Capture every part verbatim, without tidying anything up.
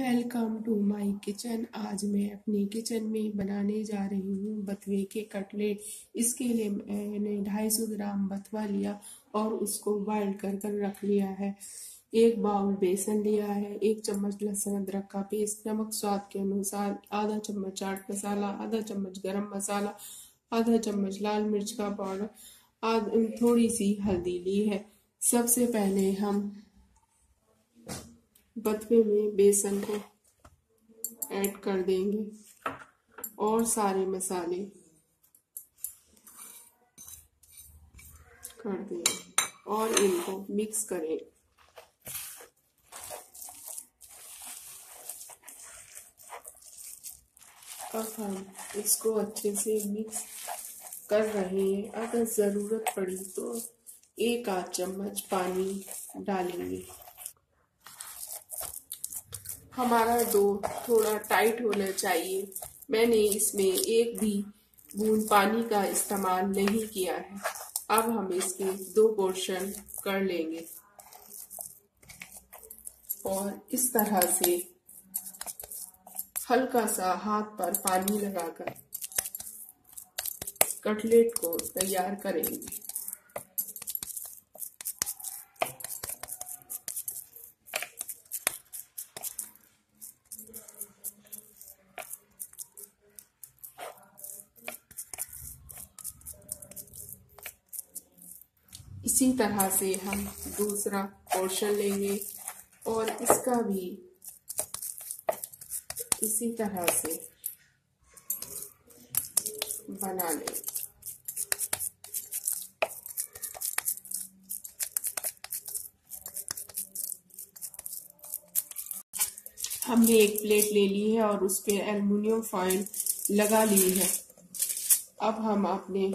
Welcome to my kitchen. आज मैं अपने किचन में बनाने जा रही हूँ बथवे के कटलेट। इसके लिए मैंने दो सौ पचास ग्राम बथवा लिया और उसको बॉइल कर कर रख लिया है। एक बाउल बेसन लिया है, एक चम्मच लहसुन अदरक का पेस्ट, नमक स्वाद के अनुसार, आधा चम्मच चाट मसाला, आधा चम्मच गरम मसाला, आधा चम्मच लाल मिर्च का पाउडर, आधा थोड़ी सी हल्दी ली है। सबसे पहले हम बथवे में बेसन को ऐड कर देंगे और सारे मसाले कर देंगे और इनको मिक्स करें। अब हम इसको अच्छे से मिक्स कर रहे हैं। अगर ज़रूरत पड़ी तो एक आध चम्मच पानी डालेंगे। हमारा डो थोड़ा टाइट होना चाहिए। मैंने इसमें एक भी बूंद पानी का इस्तेमाल नहीं किया है। अब हम इसके दो पोर्शन कर लेंगे और इस तरह से हल्का सा हाथ पर पानी लगाकर कटलेट को तैयार करेंगे। इसी तरह से हम दूसरा पोर्शन लेंगे और इसका भी इसी तरह से बना लें। हमने एक प्लेट ले ली है और उस पे एल्युमिनियम फॉइल लगा ली है। अब हम अपने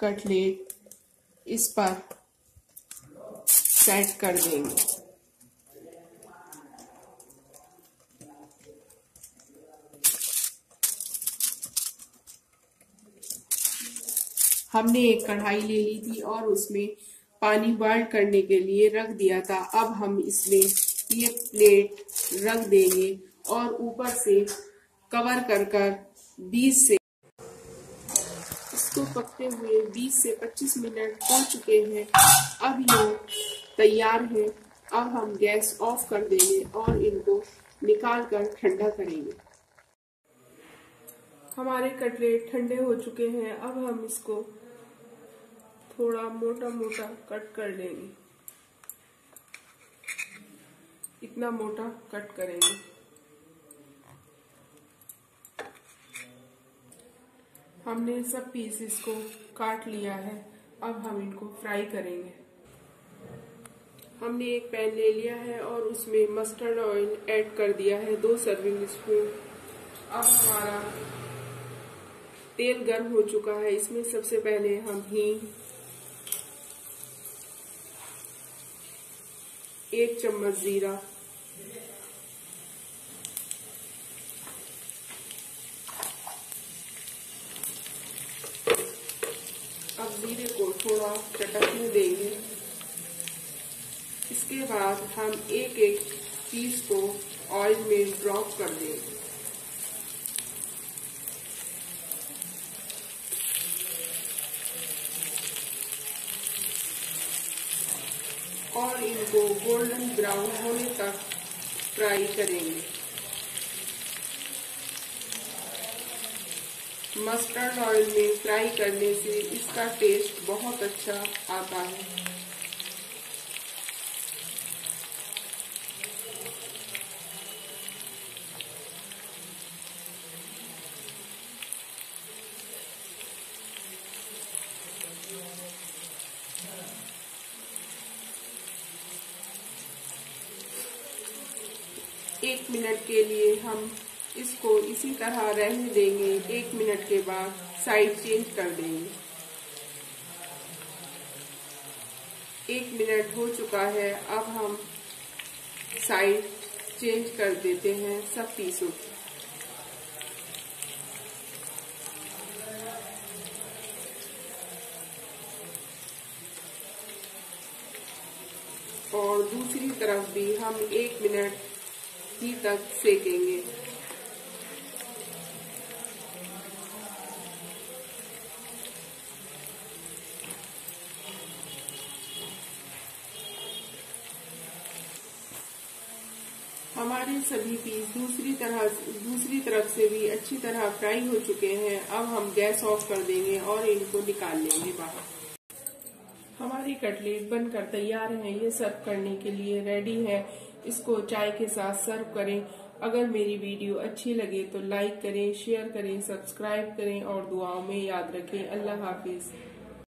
कटलेट इस पर सेट कर देंगे। हमने एक कढ़ाई ले ली थी और उसमें पानी बॉइल करने के लिए रख दिया था। अब हम इसमें ये प्लेट रख देंगे और ऊपर से कवर कर कर बीस से तो पकते हुए बीस से पच्चीस मिनट हो चुके हैं। अब ये तैयार है। अब हम गैस ऑफ कर देंगे और इनको निकाल कर ठंडा करेंगे। हमारे कटलेट ठंडे हो चुके हैं। अब हम इसको थोड़ा मोटा मोटा कट कर लेंगे। इतना मोटा कट करेंगे। हमने सब पीसेस को काट लिया है। अब हम इनको फ्राई करेंगे। हमने एक पैन ले लिया है और उसमें मस्टर्ड ऑयल ऐड कर दिया है, दो सर्विंग स्पून। अब हमारा तेल गर्म हो चुका है। इसमें सबसे पहले हम हींग, एक चम्मच जीरा, जीरे को थोड़ा चटकने देंगे। इसके बाद हम एक एक पीस को ऑयल में ड्रॉप कर देंगे। और इनको गोल्डन ब्राउन होने तक फ्राई करेंगे। मस्टर्ड ऑयल में फ्राई करने से इसका टेस्ट बहुत अच्छा आता है। एक मिनट के लिए हम इसको इसी तरह रहने देंगे। एक मिनट के बाद साइड चेंज कर देंगे। एक मिनट हो चुका है। अब हम साइड चेंज कर देते हैं सब पीसों को। और दूसरी तरफ भी हम एक मिनट ही तक सेकेंगे। हमारे सभी पीस दूसरी तरह दूसरी तरफ से भी अच्छी तरह फ्राई हो चुके हैं। अब हम गैस ऑफ कर देंगे और इनको निकाल लेंगे बाहर। हमारी कटलेट बनकर तैयार है, ये सर्व करने के लिए रेडी है। इसको चाय के साथ सर्व करें। अगर मेरी वीडियो अच्छी लगे तो लाइक करें, शेयर करें, सब्सक्राइब करें और दुआओं में याद रखें। अल्लाह हाफिज।